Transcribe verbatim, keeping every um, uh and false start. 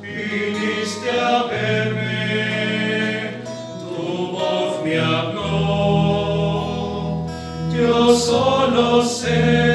Viniste a verme, tu voz me habló, yo solo sé.